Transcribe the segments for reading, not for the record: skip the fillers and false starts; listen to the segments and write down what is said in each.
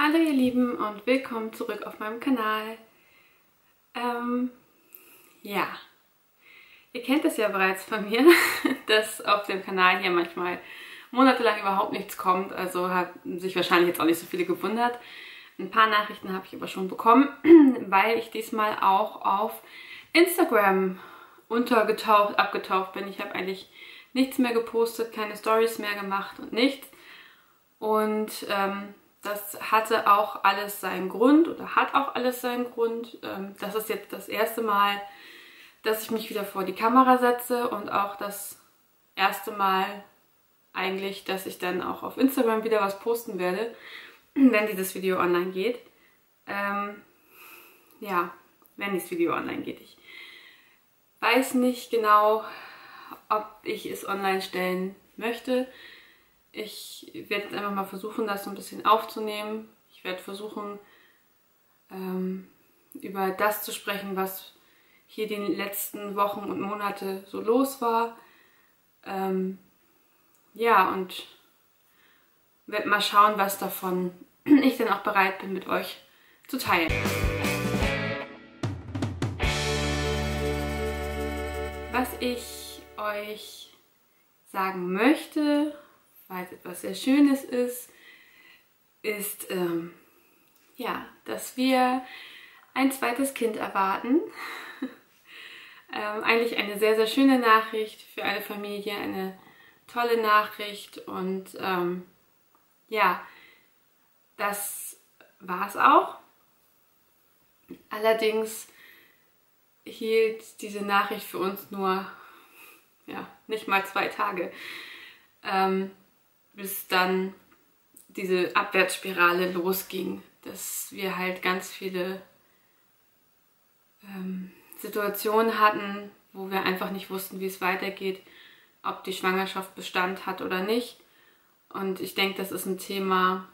Hallo ihr Lieben und willkommen zurück auf meinem Kanal. Ja, ihr kennt es ja bereits von mir, dass auf dem Kanal hier manchmal monatelang überhaupt nichts kommt. Also hat sich wahrscheinlich jetzt auch nicht so viele gewundert. Ein paar Nachrichten habe ich aber schon bekommen, weil ich diesmal auch auf Instagram abgetaucht bin. Ich habe eigentlich nichts mehr gepostet, keine Stories mehr gemacht und nichts. Und das hatte auch alles seinen Grund oder hat auch alles seinen Grund. Das ist jetzt das erste Mal, dass ich mich wieder vor die Kamera setze und auch das erste Mal eigentlich, dass ich dann auch auf Instagram wieder was posten werde, wenn dieses Video online geht. Ja, wenn dieses Video online geht. Ich weiß nicht genau, ob ich es online stellen möchte. Ich werde jetzt einfach mal versuchen, das so ein bisschen aufzunehmen. Ich werde versuchen, über das zu sprechen, was hier die letzten Wochen und Monate so los war. Ja, und werde mal schauen, was davon ich dann auch bereit bin, mit euch zu teilen. Was ich euch sagen möchte, weil es etwas sehr Schönes ist, ist, ja, dass wir ein zweites Kind erwarten. Eigentlich eine sehr, sehr schöne Nachricht für alle Familie, eine tolle Nachricht und ja, das war es auch. Allerdings hielt diese Nachricht für uns nur, ja, nicht mal 2 Tage. Bis dann diese Abwärtsspirale losging, dass wir halt ganz viele Situationen hatten, wo wir einfach nicht wussten, wie es weitergeht, ob die Schwangerschaft Bestand hat oder nicht. Und ich denke, das ist ein Thema,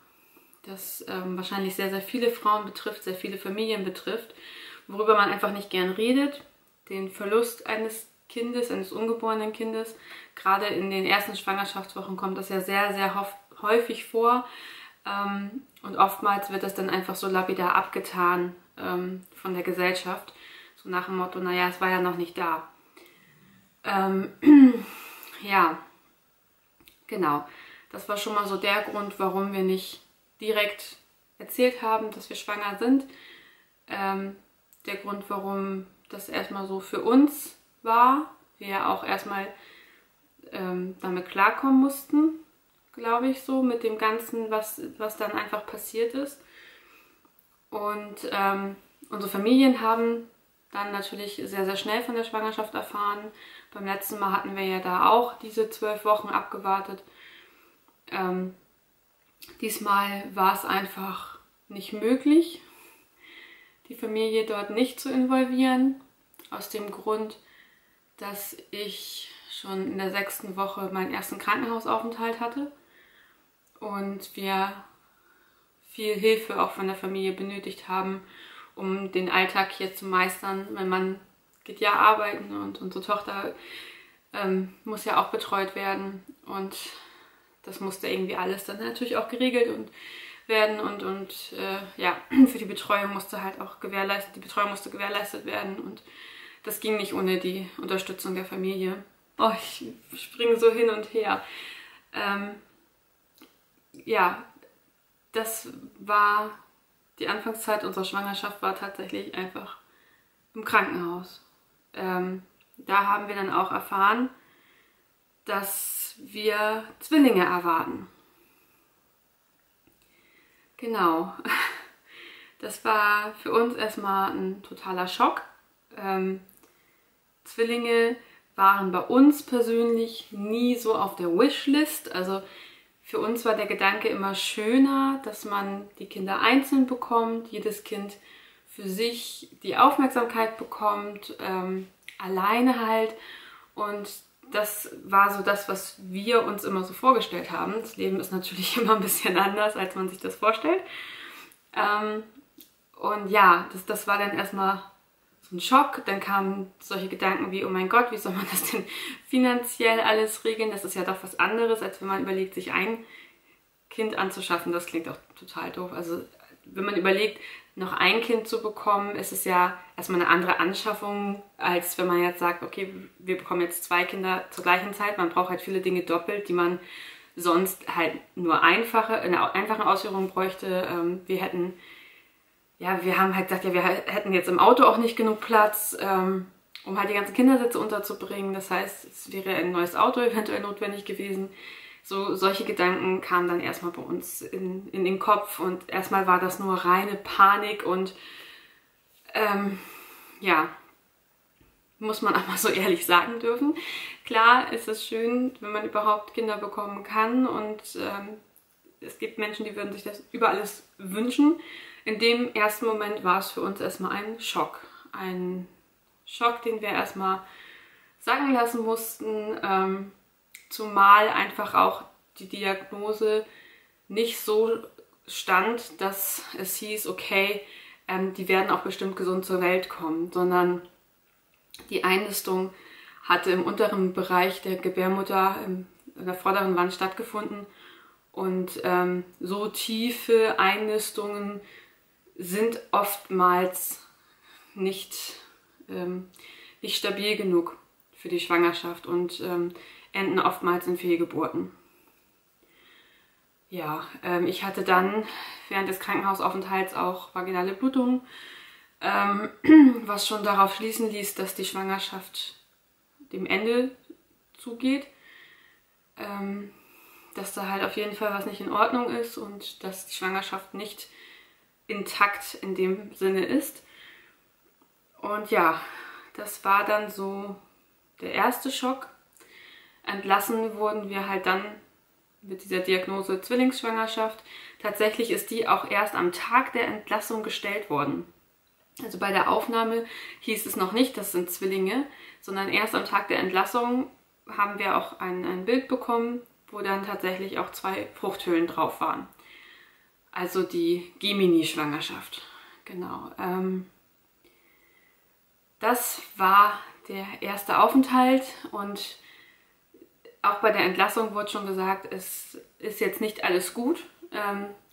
das wahrscheinlich sehr, sehr viele Frauen betrifft, sehr viele Familien betrifft, worüber man einfach nicht gern redet, den Verlust eines Kindes, eines ungeborenen Kindes. Gerade in den ersten Schwangerschaftswochen kommt das ja sehr, sehr häufig vor. Und oftmals wird das dann einfach so lapidar abgetan von der Gesellschaft. So nach dem Motto, naja, es war ja noch nicht da. Ja, genau. Das war schon mal so der Grund, warum wir nicht direkt erzählt haben, dass wir schwanger sind. Der Grund, warum das erstmal so für uns war, wir ja auch erstmal damit klarkommen mussten, glaube ich, so mit dem Ganzen, was dann einfach passiert ist. Und unsere Familien haben dann natürlich sehr, sehr schnell von der Schwangerschaft erfahren. Beim letzten Mal hatten wir ja da auch diese 12 Wochen abgewartet. Diesmal war es einfach nicht möglich, die Familie dort nicht zu involvieren, aus dem Grund, dass ich schon in der 6. Woche meinen ersten Krankenhausaufenthalt hatte und wir viel Hilfe auch von der Familie benötigt haben, um den Alltag hier zu meistern. Mein Mann geht ja arbeiten und unsere Tochter muss ja auch betreut werden und das musste irgendwie alles dann natürlich auch geregelt werden und ja, für die Betreuung musste halt auch gewährleistet werden und das ging nicht ohne die Unterstützung der Familie. Oh, ich springe so hin und her. Ja, das war die Anfangszeit unserer Schwangerschaft, war tatsächlich einfach im Krankenhaus. Da haben wir dann auch erfahren, dass wir Zwillinge erwarten. Genau. Das war für uns erstmal ein totaler Schock. Zwillinge waren bei uns persönlich nie so auf der Wishlist. Also für uns war der Gedanke immer schöner, dass man die Kinder einzeln bekommt, jedes Kind für sich die Aufmerksamkeit bekommt, alleine halt. Und das war so das, was wir uns immer so vorgestellt haben. Das Leben ist natürlich immer ein bisschen anders, als man sich das vorstellt. Und ja, das war dann erstmal so ein Schock, dann kamen solche Gedanken wie, oh mein Gott, wie soll man das denn finanziell alles regeln? Das ist ja doch was anderes, als wenn man überlegt, sich ein Kind anzuschaffen, das klingt auch total doof. Also wenn man überlegt, noch ein Kind zu bekommen, ist es ja erstmal eine andere Anschaffung, als wenn man jetzt sagt, okay, wir bekommen jetzt 2 Kinder zur gleichen Zeit. Man braucht halt viele Dinge doppelt, die man sonst halt nur in einfachen Ausführungen bräuchte. Wir haben halt gesagt, ja, wir hätten jetzt im Auto auch nicht genug Platz, um halt die ganzen Kindersitze unterzubringen. Das heißt, es wäre ein neues Auto eventuell notwendig gewesen. So, solche Gedanken kamen dann erstmal bei uns in den Kopf und erstmal war das nur reine Panik und muss man auch mal so ehrlich sagen dürfen. Klar ist es schön, wenn man überhaupt Kinder bekommen kann und es gibt Menschen, die würden sich das über alles wünschen. In dem ersten Moment war es für uns erstmal ein Schock. Ein Schock, den wir erstmal sagen lassen mussten, zumal einfach auch die Diagnose nicht so stand, dass es hieß, okay, die werden auch bestimmt gesund zur Welt kommen, sondern die Einnistung hatte im unteren Bereich der Gebärmutter in der vorderen Wand stattgefunden und so tiefe Einnistungen sind oftmals nicht stabil genug für die Schwangerschaft und enden oftmals in Fehlgeburten. Ja, ich hatte dann während des Krankenhausaufenthalts auch vaginale Blutungen, was schon darauf schließen ließ, dass die Schwangerschaft dem Ende zugeht, dass da halt auf jeden Fall was nicht in Ordnung ist und dass die Schwangerschaft nicht intakt in dem Sinne ist. Und ja, das war dann so der erste Schock. Entlassen wurden wir halt dann mit dieser Diagnose Zwillingsschwangerschaft. Tatsächlich ist die auch erst am Tag der Entlassung gestellt worden. Also bei der Aufnahme hieß es noch nicht, das sind Zwillinge, sondern erst am Tag der Entlassung haben wir auch ein Bild bekommen, wo dann tatsächlich auch 2 Fruchthöhlen drauf waren. Also die Gemini-Schwangerschaft. Genau. Das war der erste Aufenthalt und auch bei der Entlassung wurde schon gesagt, es ist jetzt nicht alles gut.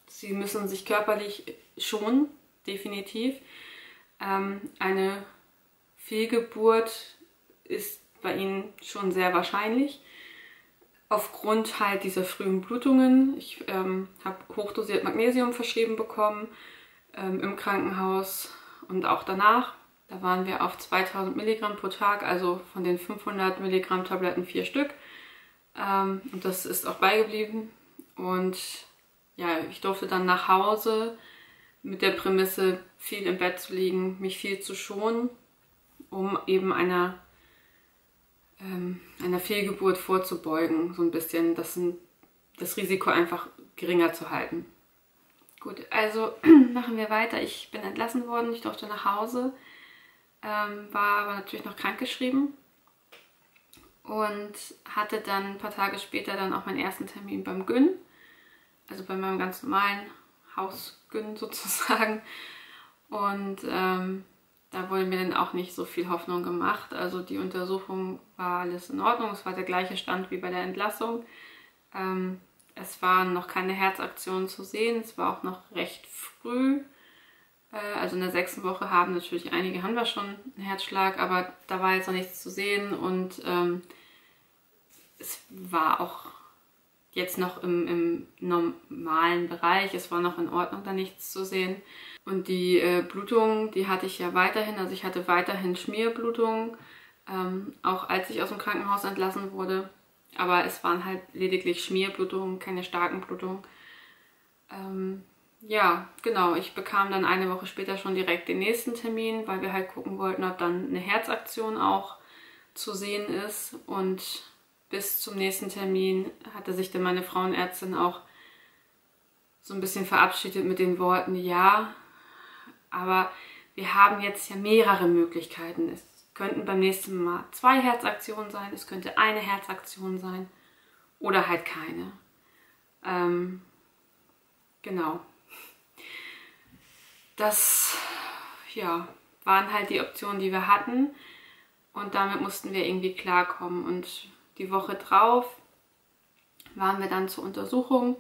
Sie müssen sich körperlich schonen, definitiv. Eine Fehlgeburt ist bei ihnen schon sehr wahrscheinlich. Aufgrund halt dieser frühen Blutungen. Ich habe hochdosiert Magnesium verschrieben bekommen im Krankenhaus und auch danach. Da waren wir auf 2000 Milligramm pro Tag, also von den 500 Milligramm Tabletten 4 Stück. Und das ist auch beigeblieben und ja, ich durfte dann nach Hause mit der Prämisse, viel im Bett zu liegen, mich viel zu schonen, um eben einer Fehlgeburt vorzubeugen, so ein bisschen das Risiko einfach geringer zu halten. Gut, also machen wir weiter. Ich bin entlassen worden, ich durfte nach Hause, war aber natürlich noch krankgeschrieben. Und hatte dann ein paar Tage später dann auch meinen ersten Termin beim Gyn, also bei meinem ganz normalen Hausgyn sozusagen. Und da wurde mir dann auch nicht so viel Hoffnung gemacht. Also die Untersuchung war alles in Ordnung, es war der gleiche Stand wie bei der Entlassung. Es waren noch keine Herzaktionen zu sehen, es war auch noch recht früh. Also in der 6. Woche haben natürlich einige, haben wir schon einen Herzschlag, aber da war jetzt noch nichts zu sehen und es war auch jetzt noch im normalen Bereich, es war noch in Ordnung, da nichts zu sehen. Und die Blutung, die hatte ich ja weiterhin, also ich hatte weiterhin Schmierblutungen, auch als ich aus dem Krankenhaus entlassen wurde, aber es waren halt lediglich Schmierblutungen, keine starken Blutungen. Ja, genau. Ich bekam dann eine Woche später schon direkt den nächsten Termin, weil wir halt gucken wollten, ob dann eine Herzaktion auch zu sehen ist. Und bis zum nächsten Termin hatte sich dann meine Frauenärztin auch so ein bisschen verabschiedet mit den Worten, ja, aber wir haben jetzt ja mehrere Möglichkeiten. Es könnten beim nächsten Mal 2 Herzaktionen sein, es könnte eine Herzaktion sein oder halt keine. Genau. Das ja, waren halt die Optionen, die wir hatten und damit mussten wir irgendwie klarkommen. Und die Woche drauf waren wir dann zur Untersuchung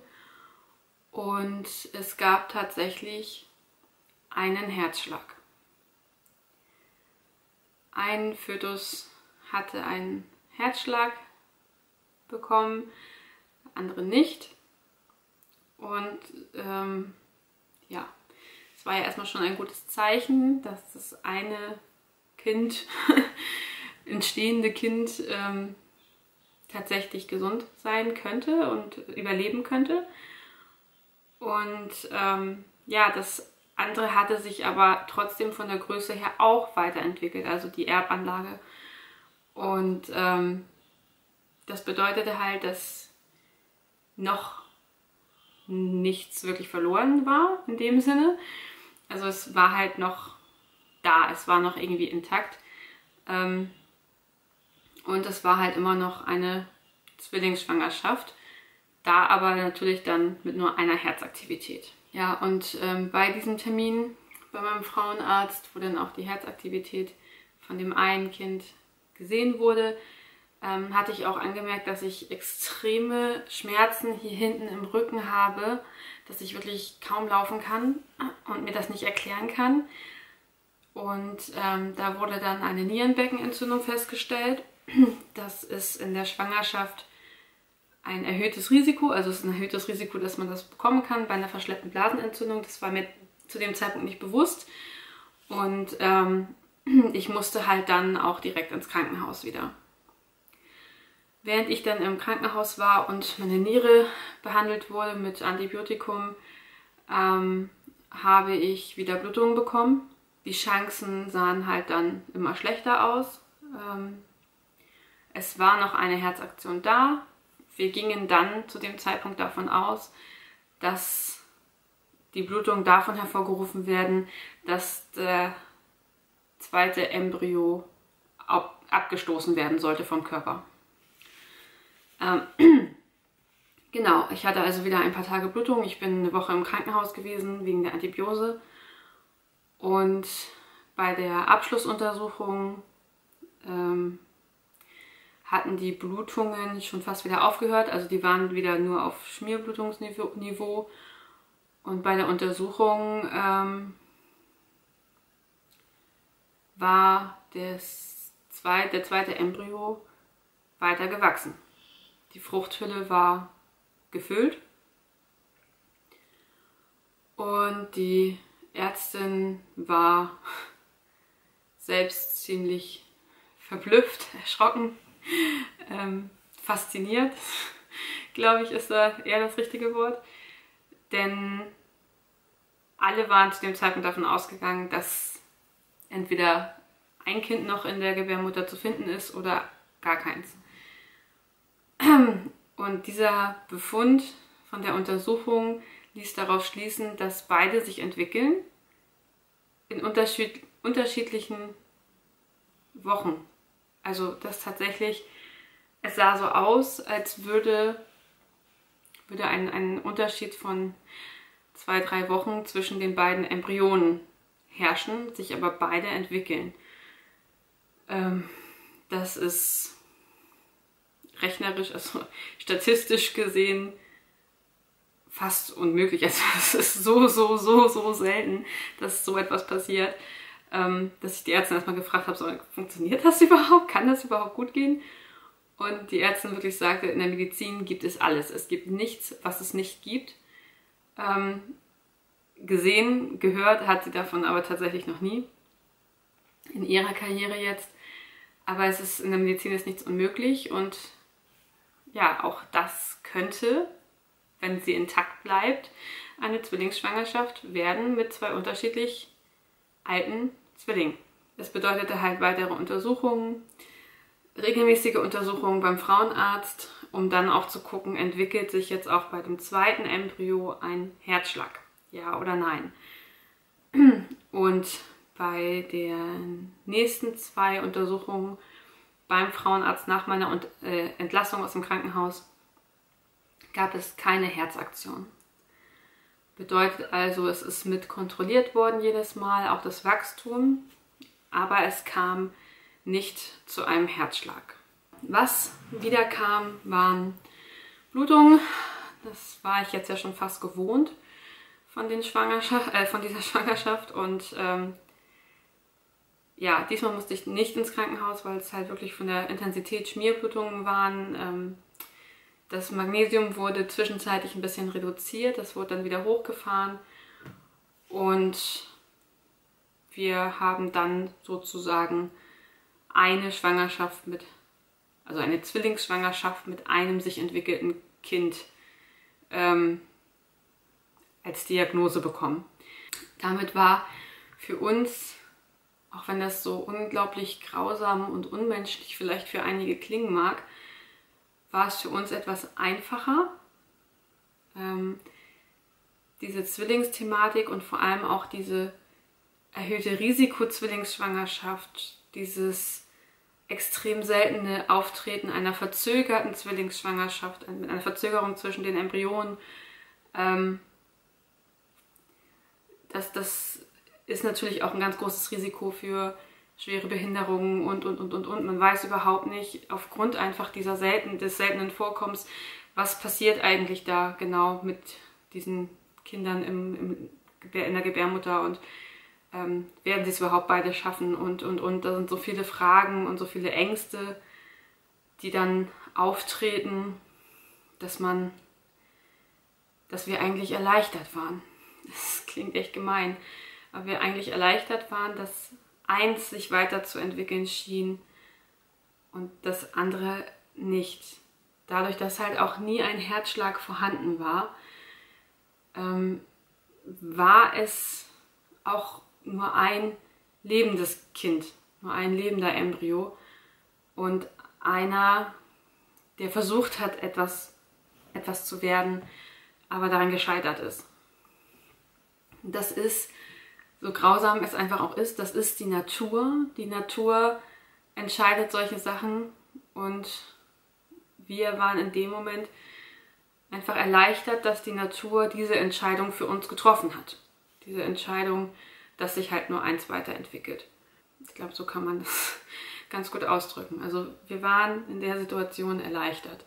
und es gab tatsächlich einen Herzschlag. Ein Fötus hatte einen Herzschlag bekommen, andere nicht. Und ja, es war ja erstmal schon ein gutes Zeichen, dass das eine Kind, entstehende Kind, tatsächlich gesund sein könnte und überleben könnte. Und ja, das andere hatte sich aber trotzdem von der Größe her auch weiterentwickelt, also die Erbanlage. Und das bedeutete halt, dass noch nichts wirklich verloren war in dem Sinne. Also es war halt noch da, es war noch irgendwie intakt. Und es war halt immer noch eine Zwillingsschwangerschaft, da aber natürlich dann mit nur einer Herzaktivität. Ja, und bei diesem Termin bei meinem Frauenarzt, wo dann auch die Herzaktivität von dem einen Kind gesehen wurde, hatte ich auch angemerkt, dass ich extreme Schmerzen hier hinten im Rücken habe, dass ich wirklich kaum laufen kann und mir das nicht erklären kann. Und da wurde dann eine Nierenbeckenentzündung festgestellt. Das ist in der Schwangerschaft ein erhöhtes Risiko, also es ist ein erhöhtes Risiko, dass man das bekommen kann bei einer verschleppten Blasenentzündung. Das war mir zu dem Zeitpunkt nicht bewusst und ich musste halt dann auch direkt ins Krankenhaus wieder. Während ich dann im Krankenhaus war und meine Niere behandelt wurde mit Antibiotikum, habe ich wieder Blutungen bekommen. Die Chancen sahen halt dann immer schlechter aus. Es war noch eine Herzaktion da. Wir gingen dann zu dem Zeitpunkt davon aus, dass die Blutungen davon hervorgerufen werden, dass der zweite Embryo abgestoßen werden sollte vom Körper. Genau, ich hatte also wieder ein paar Tage Blutung. Ich bin eine Woche im Krankenhaus gewesen wegen der Antibiose. Und bei der Abschlussuntersuchung hatten die Blutungen schon fast wieder aufgehört, also die waren wieder nur auf Schmierblutungsniveau. Und bei der Untersuchung war der zweite Embryo weiter gewachsen. Die Fruchthülle war gefüllt und die Ärztin war selbst ziemlich verblüfft, erschrocken. Fasziniert, glaube ich, ist da eher das richtige Wort, denn alle waren zu dem Zeitpunkt davon ausgegangen, dass entweder ein Kind noch in der Gebärmutter zu finden ist oder gar keins. Und dieser Befund von der Untersuchung ließ darauf schließen, dass beide sich entwickeln in unterschiedlichen Wochen. Also das tatsächlich, es sah so aus, als würde ein Unterschied von 2-3 Wochen zwischen den beiden Embryonen herrschen, sich aber beide entwickeln. Das ist rechnerisch, also statistisch gesehen fast unmöglich. Also es ist so selten, dass so etwas passiert, dass ich die Ärztin erstmal gefragt habe, so, funktioniert das überhaupt? Kann das überhaupt gut gehen? Und die Ärztin wirklich sagte, in der Medizin gibt es alles. Es gibt nichts, was es nicht gibt. Gesehen, gehört hat sie davon aber tatsächlich noch nie in ihrer Karriere jetzt. Aber es ist, in der Medizin ist nichts unmöglich. Und ja, auch das könnte, wenn sie intakt bleibt, eine Zwillingsschwangerschaft werden mit zwei unterschiedlich alten Zwilling. Das bedeutete halt weitere Untersuchungen, regelmäßige Untersuchungen beim Frauenarzt, um dann auch zu gucken, entwickelt sich jetzt auch bei dem zweiten Embryo ein Herzschlag, ja oder nein. Und bei den nächsten 2 Untersuchungen beim Frauenarzt nach meiner Entlassung aus dem Krankenhaus gab es keine Herzaktion. Bedeutet also, es ist mit kontrolliert worden jedes Mal, auch das Wachstum, aber es kam nicht zu einem Herzschlag. Was wieder kam, waren Blutungen, Das war ich jetzt ja schon fast gewohnt von den von dieser Schwangerschaft. Und ja, diesmal musste ich nicht ins Krankenhaus, weil es halt wirklich von der Intensität Schmierblutungen waren. Das Magnesium wurde zwischenzeitlich ein bisschen reduziert, das wurde dann wieder hochgefahren. Und wir haben dann sozusagen eine Schwangerschaft mit, also eine Zwillingsschwangerschaft mit einem sich entwickelten Kind als Diagnose bekommen. Damit war für uns, auch wenn das so unglaublich grausam und unmenschlich vielleicht für einige klingen mag, war es für uns etwas einfacher, diese Zwillingsthematik und vor allem auch diese erhöhte Risiko-Zwillingsschwangerschaft, dieses extrem seltene Auftreten einer verzögerten Zwillingsschwangerschaft, mit einer Verzögerung zwischen den Embryonen, das ist natürlich auch ein ganz großes Risiko für schwere Behinderungen und. Man weiß überhaupt nicht, aufgrund einfach dieser des seltenen Vorkommens, was passiert eigentlich da genau mit diesen Kindern in der Gebärmutter und werden sie es überhaupt beide schaffen und. Da sind so viele Fragen und so viele Ängste, die dann auftreten, dass wir eigentlich erleichtert waren. Das klingt echt gemein, aber wir eigentlich erleichtert waren, dass eins sich weiterzuentwickeln schien und das andere nicht. Dadurch, dass halt auch nie ein Herzschlag vorhanden war, war es auch nur ein lebendes Kind, nur ein lebender Embryo und einer, der versucht hat, etwas zu werden, aber daran gescheitert ist. Das ist, so grausam es einfach auch ist, das ist die Natur. Die Natur entscheidet solche Sachen und wir waren in dem Moment einfach erleichtert, dass die Natur diese Entscheidung für uns getroffen hat. Diese Entscheidung, dass sich halt nur eins weiterentwickelt. Ich glaube, so kann man das ganz gut ausdrücken. Also wir waren in der Situation erleichtert.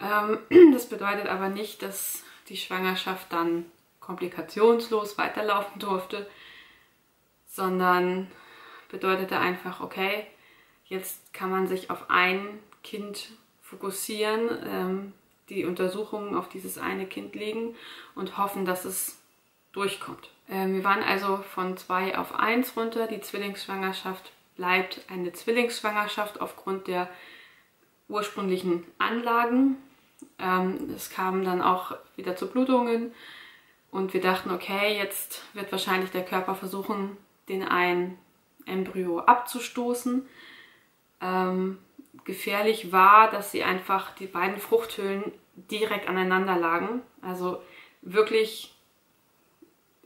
Das bedeutet aber nicht, dass die Schwangerschaft dann komplikationslos weiterlaufen durfte, sondern bedeutete einfach, okay, jetzt kann man sich auf ein Kind fokussieren, die Untersuchungen auf dieses eine Kind legen und hoffen, dass es durchkommt. Wir waren also von 2 auf 1 runter. Die Zwillingsschwangerschaft bleibt eine Zwillingsschwangerschaft aufgrund der ursprünglichen Anlagen. Es kamen dann auch wieder zu Blutungen. Und wir dachten, okay, jetzt wird wahrscheinlich der Körper versuchen, den einen Embryo abzustoßen. Gefährlich war, dass sie einfach die beiden Fruchthüllen direkt aneinander lagen. Also wirklich,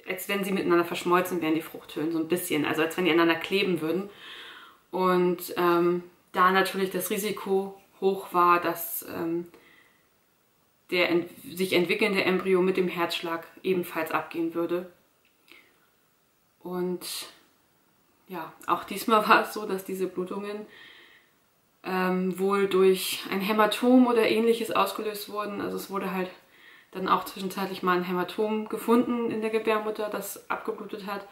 als wenn sie miteinander verschmolzen wären, die Fruchthüllen so ein bisschen. Also als wenn die aneinander kleben würden. Und da natürlich das Risiko hoch war, dass der sich entwickelnde Embryo mit dem Herzschlag ebenfalls abgehen würde. Und ja, auch diesmal war es so, dass diese Blutungen wohl durch ein Hämatom oder ähnliches ausgelöst wurden. Also es wurde halt dann auch zwischenzeitlich mal ein Hämatom gefunden in der Gebärmutter, das abgeblutet hat.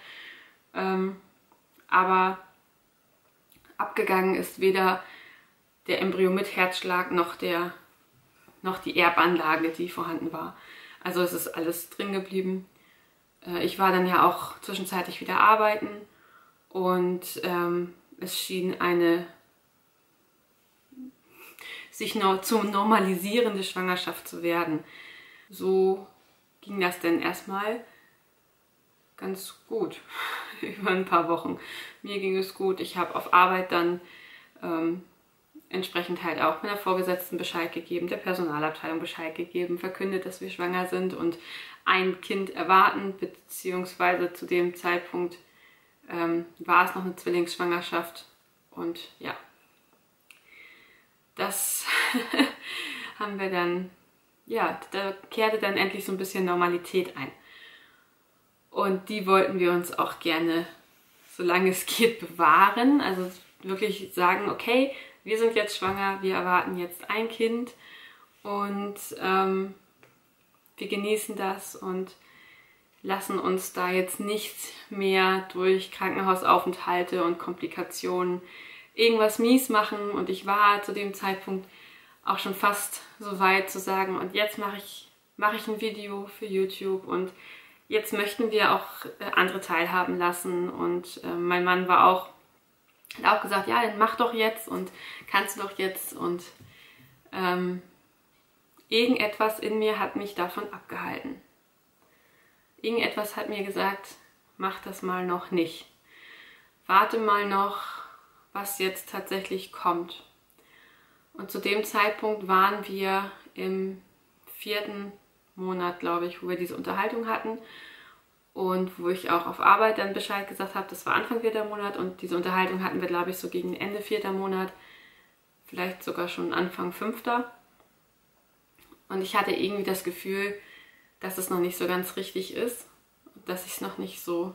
Aber abgegangen ist weder der Embryo mit Herzschlag noch die Erbanlage, die vorhanden war. Also es ist alles drin geblieben. Ich war dann ja auch zwischenzeitlich wieder arbeiten und es schien eine sich noch zu normalisierende Schwangerschaft zu werden. So ging das denn erstmal ganz gut über ein paar Wochen. Mir ging es gut. Ich habe auf Arbeit dann entsprechend halt auch meiner Vorgesetzten Bescheid gegeben, der Personalabteilung Bescheid gegeben, verkündet, dass wir schwanger sind und ein Kind erwarten, beziehungsweise zu dem Zeitpunkt war es noch eine Zwillingsschwangerschaft. Und ja, das haben wir dann, ja, da kehrte dann endlich so ein bisschen Normalität ein. Und die wollten wir uns auch gerne, solange es geht, bewahren. Also wirklich sagen, okay, wir sind jetzt schwanger, wir erwarten jetzt ein Kind und wir genießen das und lassen uns da jetzt nichts mehr durch Krankenhausaufenthalte und Komplikationen irgendwas mies machen. Und ich war zu dem Zeitpunkt auch schon fast so weit zu sagen, und jetzt mache ich ein Video für YouTube und jetzt möchten wir auch andere teilhaben lassen. Und mein Mann hat auch gesagt, ja, dann mach doch jetzt und kannst du doch jetzt. Und irgendetwas in mir hat mich davon abgehalten. Irgendetwas hat mir gesagt, mach das mal noch nicht. Warte mal noch, was jetzt tatsächlich kommt. Und zu dem Zeitpunkt waren wir im 4. Monat, glaube ich, wo wir diese Unterhaltung hatten und wo ich auch auf Arbeit dann Bescheid gesagt habe. Das war Anfang 4. Monat und diese Unterhaltung hatten wir, glaube ich, so gegen Ende 4. Monat, vielleicht sogar schon Anfang 5. Und ich hatte irgendwie das Gefühl, dass es noch nicht so ganz richtig ist, dass ich es noch nicht so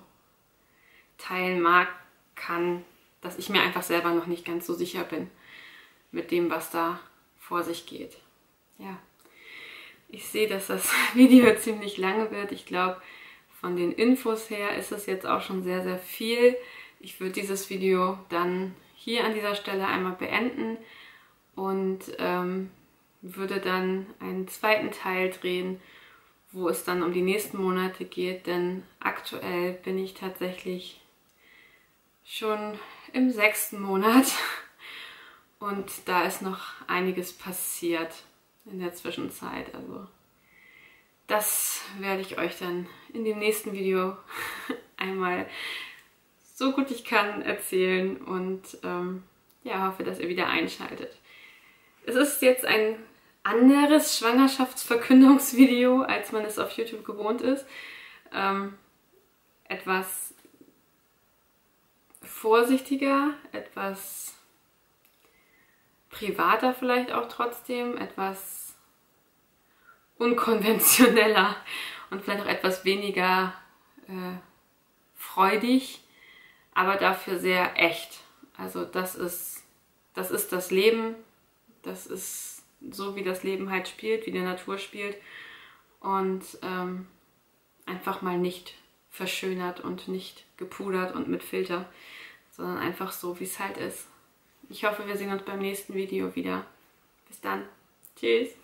teilen mag, kann, dass ich mir einfach selber noch nicht ganz so sicher bin mit dem, was da vor sich geht. Ja, ich sehe, dass das Video ziemlich lange wird. Ich glaube, von den Infos her ist es jetzt auch schon sehr, sehr viel. Ich würde dieses Video dann hier an dieser Stelle einmal beenden und würde dann einen zweiten Teil drehen, wo es dann um die nächsten Monate geht, denn aktuell bin ich tatsächlich schon im 6. Monat und da ist noch einiges passiert in der Zwischenzeit. Also das werde ich euch dann in dem nächsten Video einmal so gut ich kann erzählen und ja, hoffe, dass ihr wieder einschaltet. Es ist jetzt ein anderes Schwangerschaftsverkündungsvideo, als man es auf YouTube gewohnt ist. Etwas vorsichtiger, etwas privater vielleicht auch trotzdem, etwas unkonventioneller und vielleicht auch etwas weniger freudig, aber dafür sehr echt. Also das ist das Leben, das ist so, wie das Leben halt spielt, wie die Natur spielt und einfach mal nicht verschönert und nicht gepudert und mit Filter, sondern einfach so, wie es halt ist. Ich hoffe, wir sehen uns beim nächsten Video wieder. Bis dann. Tschüss.